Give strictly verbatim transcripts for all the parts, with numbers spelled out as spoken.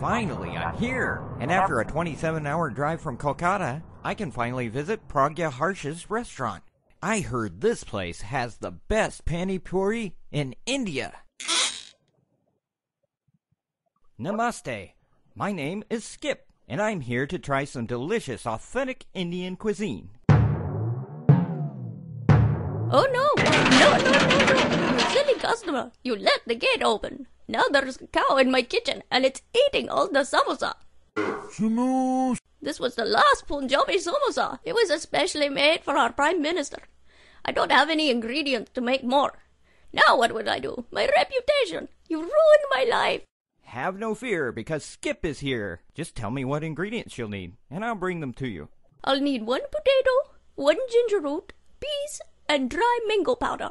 Finally, I'm here! And after a twenty-seven hour drive from Kolkata, I can finally visit Pragya Harsh's restaurant. I heard this place has the best pani puri in India. Namaste. My name is Skip, and I'm here to try some delicious, authentic Indian cuisine. Oh no! No, no, no, no! Silly customer, you left the gate open. Now there's a cow in my kitchen, and it's eating all the samosa. Samosa! This was the last Punjabi samosa. It was especially made for our Prime Minister. I don't have any ingredients to make more. Now what would I do? My reputation! You ruined my life! Have no fear, because Skip is here. Just tell me what ingredients you'll need, and I'll bring them to you. I'll need one potato, one ginger root, peas, and dry mango powder.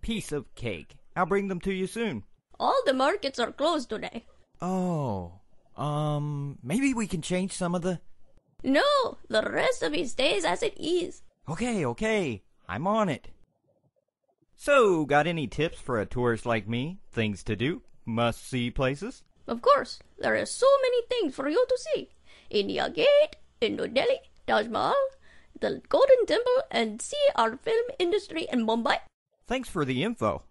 Piece of cake. I'll bring them to you soon. All the markets are closed today. Oh, um, maybe we can change some of the... No, the recipe stays as it is. Okay, okay, I'm on it. So, got any tips for a tourist like me? Things to do? Must-see places? Of course, there are so many things for you to see. India Gate, Indo Delhi, Taj Mahal, the Golden Temple, and see our film industry in Mumbai. Thanks for the info.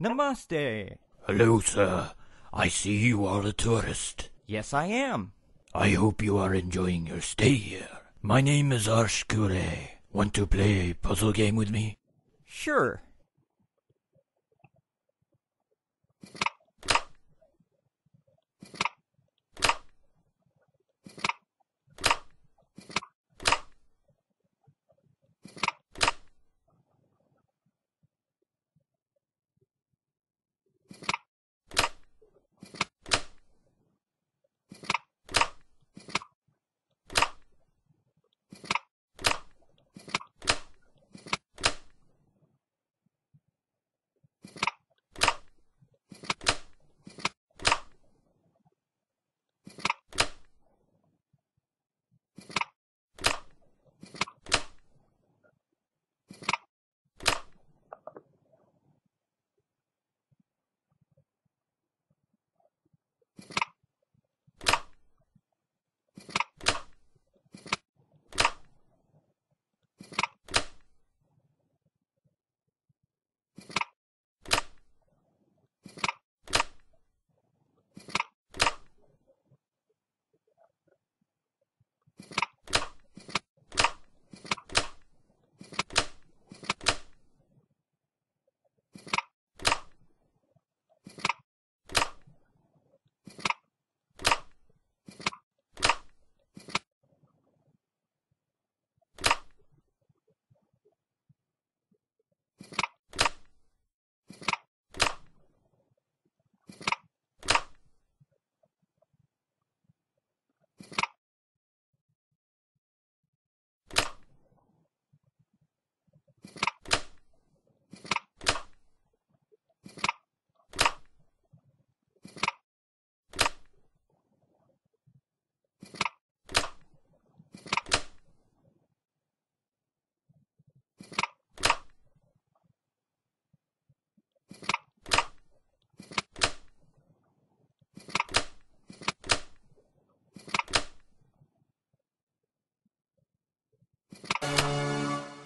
Namaste. Hello, sir. I see you are a tourist. Yes, I am. I hope you are enjoying your stay here. My name is Arsh Kure. Want to play a puzzle game with me? Sure.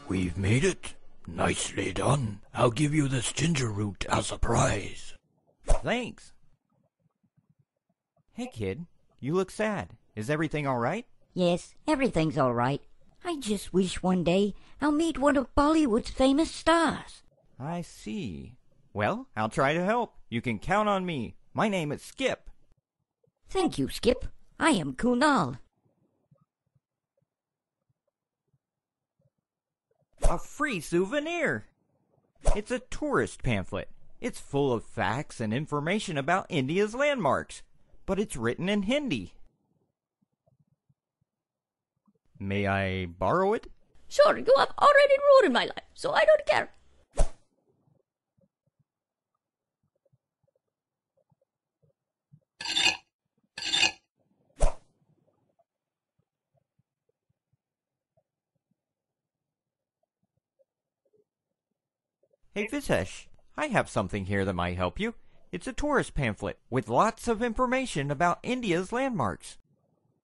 We've made it. Nicely done. I'll give you this ginger root as a prize. Thanks. Hey, kid. You look sad. Is everything all right? Yes, everything's all right. I just wish one day I'll meet one of Bollywood's famous stars. I see. Well, I'll try to help. You can count on me. My name is Skip. Thank you, Skip. I am Kunal. A free souvenir! It's a tourist pamphlet. It's full of facts and information about India's landmarks, but it's written in Hindi. May I borrow it? Sure, you have already ruined my life, so I don't care. Hey Vitesh, I have something here that might help you. It's a tourist pamphlet with lots of information about India's landmarks.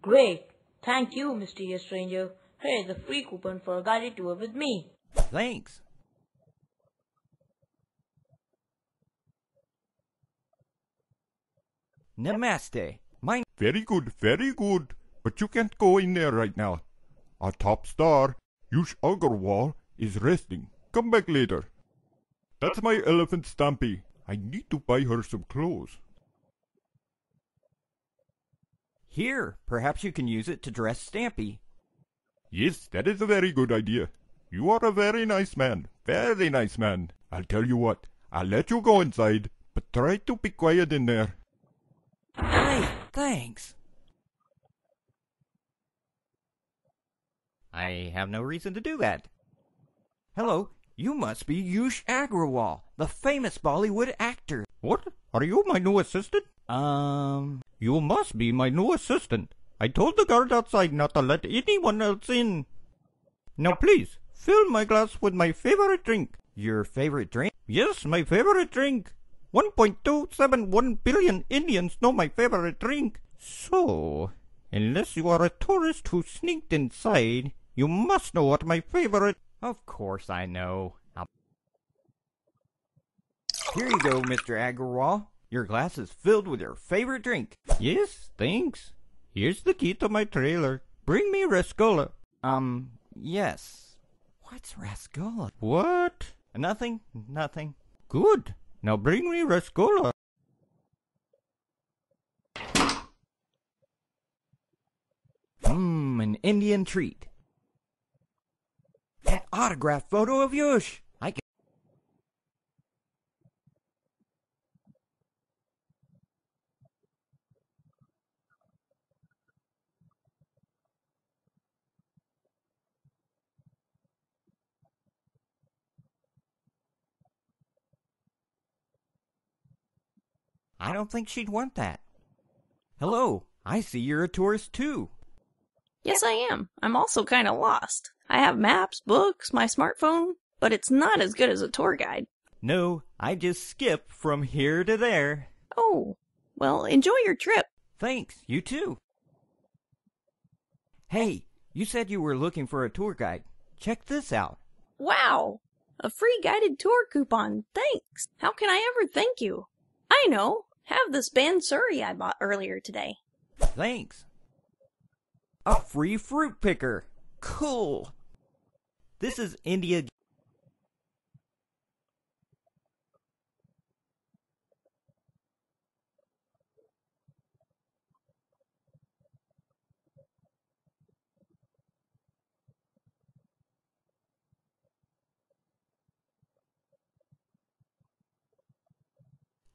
Great. Thank you, mysterious stranger. Here's a free coupon for a guided tour with me. Thanks. Namaste. My very good, very good. But you can't go in there right now. Our top star, Yash Agarwal, is resting. Come back later. That's my elephant Stampy. I need to buy her some clothes. Here, perhaps you can use it to dress Stampy. Yes, that is a very good idea. You are a very nice man, very nice man. I'll tell you what, I'll let you go inside, but try to be quiet in there. Hey, thanks. I have no reason to do that. Hello, you must be Yash Agarwal, the famous Bollywood actor. What? Are you my new assistant? Um... You must be my new assistant. I told the guard outside not to let anyone else in. Now please, fill my glass with my favorite drink. Your favorite drink? Yes, my favorite drink. one point two seven one billion Indians know my favorite drink. So, unless you are a tourist who sneaked inside, you must know what my favorite... Of course I know. I'll... Here you go, Mister Agarwal. Your glass is filled with your favorite drink. Yes, thanks. Here's the key to my trailer. Bring me Rasgulla. Um, yes. What's Rasgulla? What? Nothing, nothing. Good. Now bring me Rasgulla. Mmm, an Indian treat. That autographed photo of Yash. I don't think she'd want that. Hello, I see you're a tourist too. Yes, I am. I'm also kind of lost. I have maps, books, my smartphone, but it's not as good as a tour guide. No, I just skip from here to there. Oh, well, enjoy your trip. Thanks, you too. Hey, you said you were looking for a tour guide. Check this out. Wow, a free guided tour coupon. Thanks. How can I ever thank you? I know. Have this bansuri I bought earlier today. Thanks. A free fruit picker. Cool. This is India.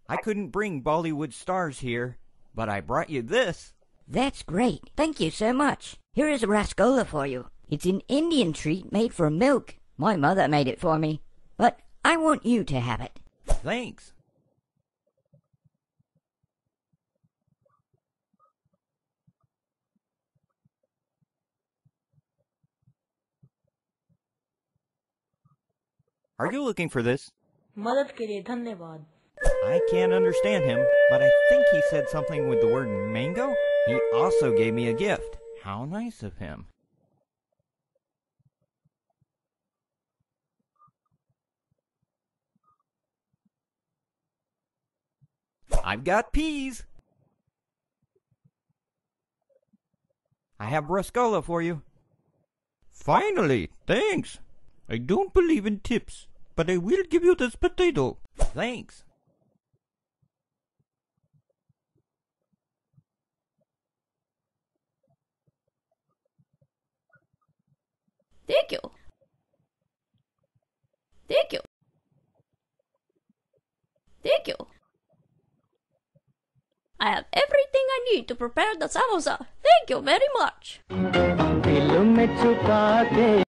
I couldn't bring Bollywood stars here, but I brought you this. That's great. Thank you so much. Here is a rasgulla for you. It's an Indian treat made from milk. My mother made it for me, but I want you to have it. Thanks. Are you looking for this? Madad ke liye dhanyavad. I can't understand him, but I think he said something with the word mango. He also gave me a gift. How nice of him. I've got peas. I have rasgulla for you. Finally, thanks. I don't believe in tips, but I will give you this potato. Thanks. Thank you. Thank you. Thank you. I have everything I need to prepare the samosa. Thank you very much.